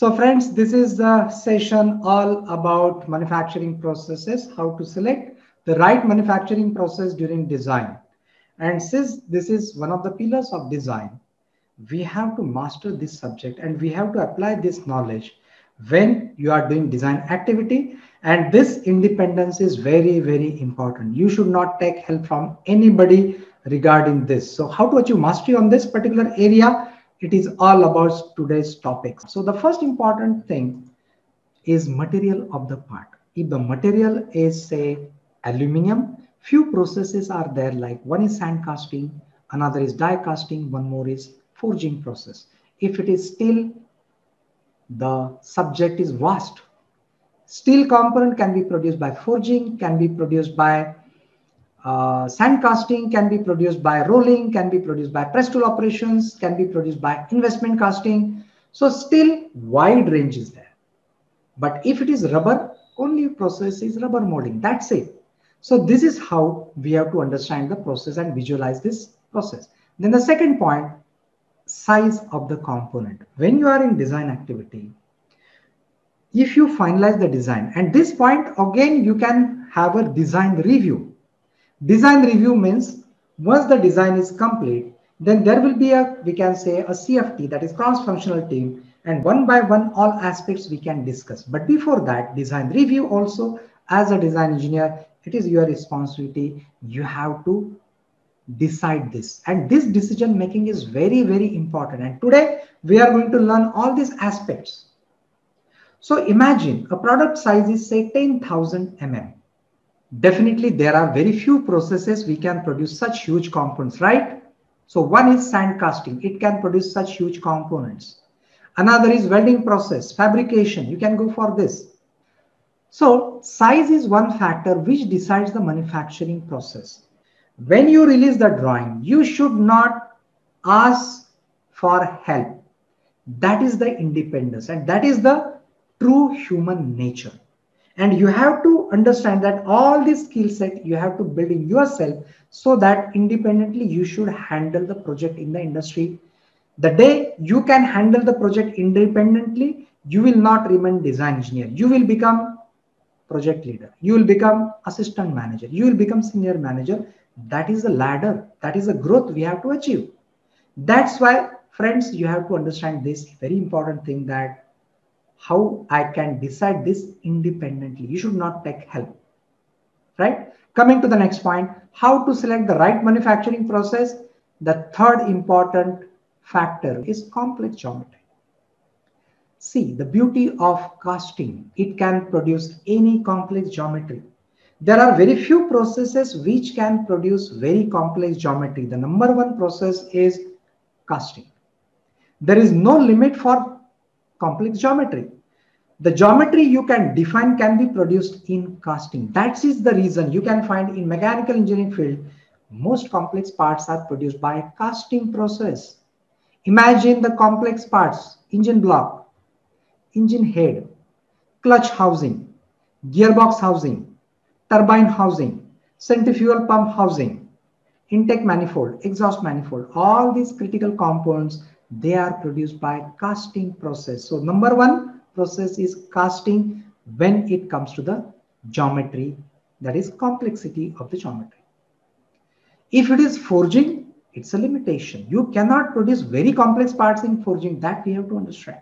So friends, this is the session all about manufacturing processes, how to select the right manufacturing process during design. And since this is one of the pillars of design, we have to master this subject and we have to apply this knowledge when you are doing design activity. And this independence is very, very important. You should not take help from anybody regarding this. So how to achieve mastery on this particular area? It is all about today's topics. So the first important thing is material of the part. If the material is, say, aluminum, few processes are there, like one is sand casting, another is die casting, one more is forging process. If it is steel, the subject is vast. Steel component can be produced by forging, can be produced by sand casting, can be produced by rolling, can be produced by press tool operations, can be produced by investment casting. So still wide range is there. But if it is rubber, only process is rubber molding. That's it. So this is how we have to understand the process and visualize this process. Then the second point, size of the component. When you are in design activity, if you finalize the design, and this point again, you can have a design review. Design review means once the design is complete, then there will be a, we can say, a CFT, that is cross-functional team, and one by one all aspects we can discuss. But before that, design review also, as a design engineer, it is your responsibility. You have to decide this, and this decision making is very, very important. And today we are going to learn all these aspects. So imagine a product size is, say, 10,000 mm. Definitely, there are very few processes we can produce such huge components, right? So one is sand casting. It can produce such huge components. Another is welding process, fabrication. You can go for this. So size is one factor which decides the manufacturing process. When you release the drawing, you should not ask for help. That is the independence, and that is the true human nature. And you have to understand that all this skill set you have to build in yourself, so that independently you should handle the project in the industry. The day you can handle the project independently, you will not remain design engineer. You will become project leader. You will become assistant manager. You will become senior manager. That is the ladder. That is the growth we have to achieve. That's why, friends, you have to understand this very important thing, that how I can decide this independently. You should not take help, right? Coming to the next point, how to select the right manufacturing process. The third important factor is complex geometry. See, the beauty of casting, it can produce any complex geometry. There are very few processes which can produce very complex geometry. The number one process is casting. There is no limit for complex geometry. The geometry you can define can be produced in casting. That is the reason you can find in mechanical engineering field, most complex parts are produced by casting process. Imagine the complex parts: engine block, engine head, clutch housing, gearbox housing, turbine housing, centrifugal pump housing, intake manifold, exhaust manifold. All these critical components, they are produced by casting process. So number one process is casting when it comes to the geometry, that is complexity of the geometry. If it is forging, it's a limitation. You cannot produce very complex parts in forging. That we have to understand.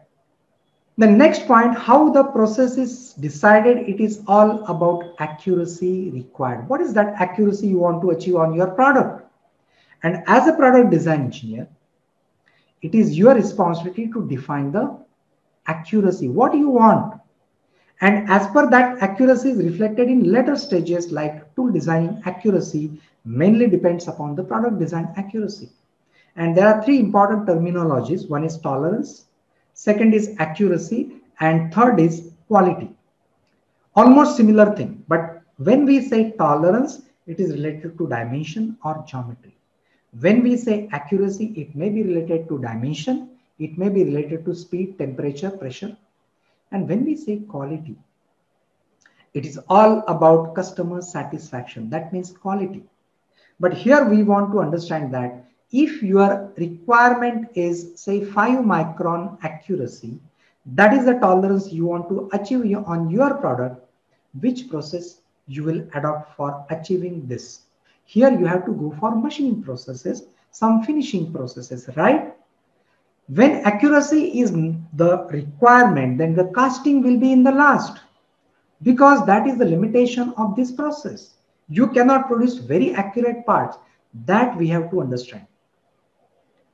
The next point, how the process is decided, it is all about accuracy required. What is that accuracy you want to achieve on your product? And as a product design engineer, it is your responsibility to define the accuracy, what you want. And as per that, accuracy is reflected in later stages, like tool design accuracy mainly depends upon the product design accuracy. And there are three important terminologies. One is tolerance, second is accuracy, and third is quality. Almost similar thing. But when we say tolerance, it is related to dimension or geometry. When we say accuracy, it may be related to dimension, it may be related to speed, temperature, pressure. And when we say quality, it is all about customer satisfaction. That means quality. But here we want to understand that if your requirement is, say, 5 micron accuracy, That is the tolerance you want to achieve on your product, which process you will adopt for achieving this. Here you have to go for machining processes, some finishing processes, right? When accuracy is the requirement, then the casting will be in the last, because that is the limitation of this process. You cannot produce very accurate parts. That we have to understand.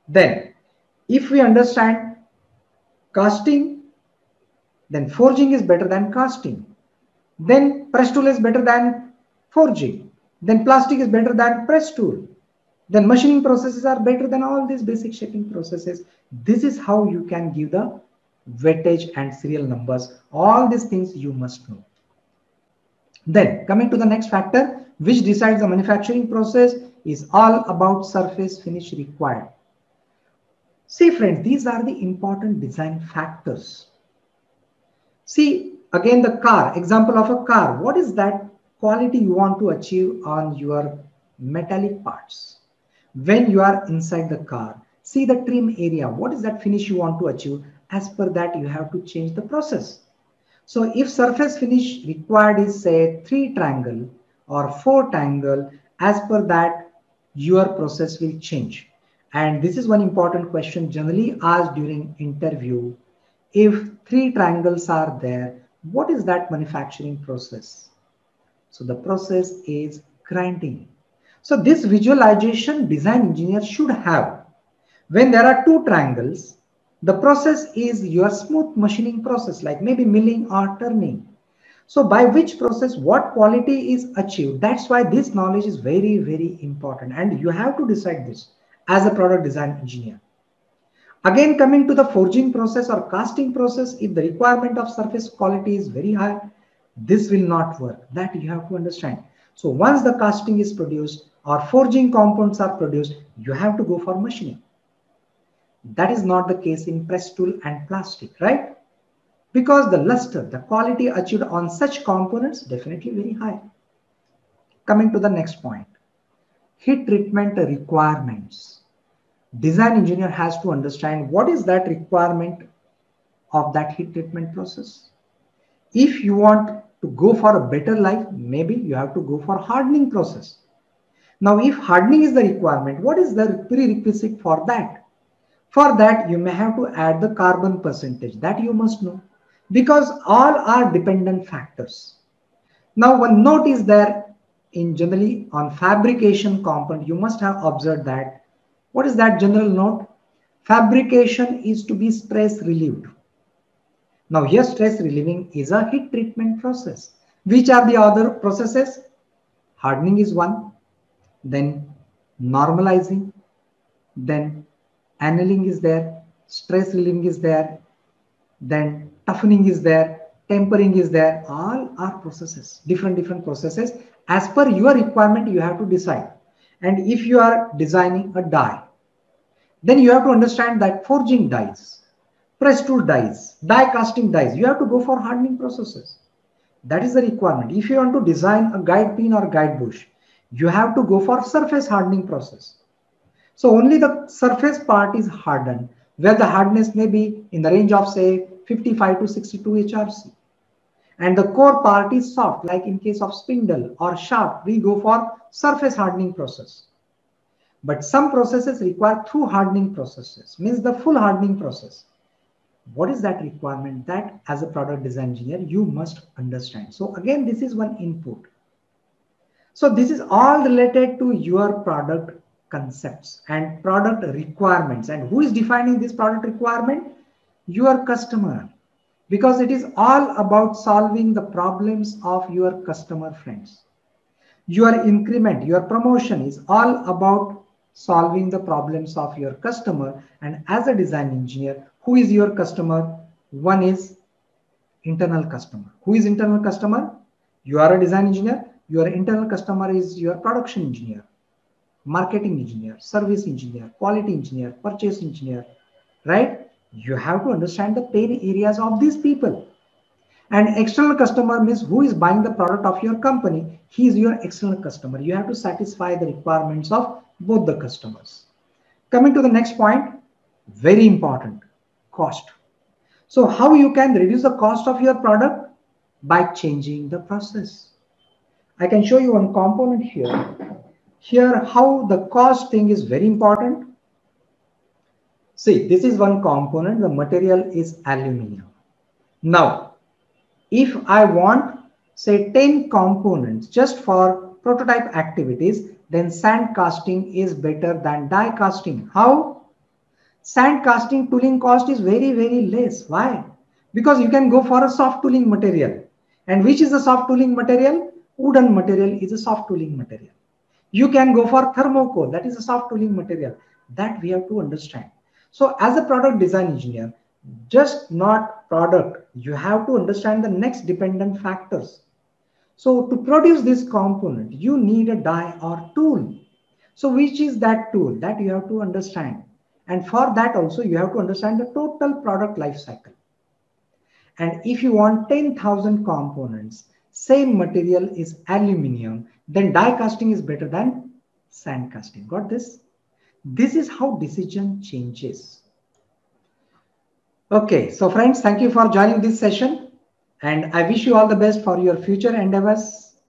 Then, if we understand casting, then forging is better than casting. Then press tool is better than forging. Then plastic is better than press tool. Then machining processes are better than all these basic shaping processes. This is how you can give the weightage and serial numbers. All these things you must know. Then coming to the next factor, which decides the manufacturing process, is all about surface finish required. See friends, these are the important design factors. See again the car, example of a car. What is that quality you want to achieve on your metallic parts? When you are inside the car, see the trim area. What is that finish you want to achieve? As per that, you have to change the process. So if surface finish required is say 3 triangle or 4 triangle, as per that your process will change. And this is one important question generally asked during interview. If 3 triangles are there, what is that manufacturing process? So the process is grinding. So this visualization design engineer should have. When there are 2 triangles, the process is your smooth machining process, like maybe milling or turning. So by which process, what quality is achieved? That's why this knowledge is very, very important. And you have to decide this as a product design engineer. Again, coming to the forging process or casting process, if the requirement of surface quality is very high, this will not work. That you have to understand. So once the casting is produced or forging compounds are produced, you have to go for machining. That is not the case in press tool and plastic, right? Because the luster, the quality achieved on such components, definitely very high. Coming to the next point, heat treatment requirements. Design engineer has to understand what is that requirement of that heat treatment process. If you want to go for a better life, maybe you have to go for hardening process. Now, if hardening is the requirement, what is the prerequisite for that? For that, you may have to add the carbon percentage. That you must know, because all are dependent factors. Now, one note is there in generally on fabrication component. You must have observed that. What is that general note? Fabrication is to be stress relieved. Now, here stress relieving is a heat treatment process. Which are the other processes? Hardening is one, then normalizing, then annealing is there, stress relieving is there, then toughening is there, tempering is there. All are processes, different processes. As per your requirement, you have to decide. And if you are designing a die, then you have to understand that forging dies, press tool dies, die casting dies. You have to go for hardening processes. That is the requirement. If you want to design a guide pin or guide bush, you have to go for surface hardening process. So only the surface part is hardened, where the hardness may be in the range of say 55 to 62 HRC. And the core part is soft, like in case of spindle or shaft, we go for surface hardening process. But some processes require through hardening processes, means the full hardening process. What is that requirement? That as a product design engineer, you must understand. So again, this is one input. So this is all related to your product concepts and product requirements. And who is defining this product requirement? Your customer, because it is all about solving the problems of your customer friends. Your increment, your promotion is all about solving the problems of your customer. And as a design engineer, who is your customer? One is internal customer. Who is internal customer? You are a design engineer. Your internal customer is your production engineer, marketing engineer, service engineer, quality engineer, purchase engineer, right? You have to understand the pain areas of these people. And external customer means who is buying the product of your company. He is your external customer. You have to satisfy the requirements of both the customers. Coming to the next point, very important, cost. So how you can reduce the cost of your product? By changing the process. I can show you one component here. Here, how the cost thing is very important. See, this is one component. The material is aluminum. Now, if I want, say, 10 components just for prototype activities, then sand casting is better than die casting. How? Sand casting tooling cost is very, very less. Why? Because you can go for a soft tooling material. And which is a soft tooling material? Wooden material is a soft tooling material. You can go for thermocol. That is a soft tooling material. That we have to understand. So as a product design engineer, just not product, you have to understand the next dependent factors. So to produce this component, you need a die or tool. So which is that tool? That you have to understand. And for that also, you have to understand the total product life cycle. And if you want 10,000 components, same material is aluminum, then die casting is better than sand casting. Got this? This is how decision changes. Okay, so friends, thank you for joining this session. And I wish you all the best for your future endeavors.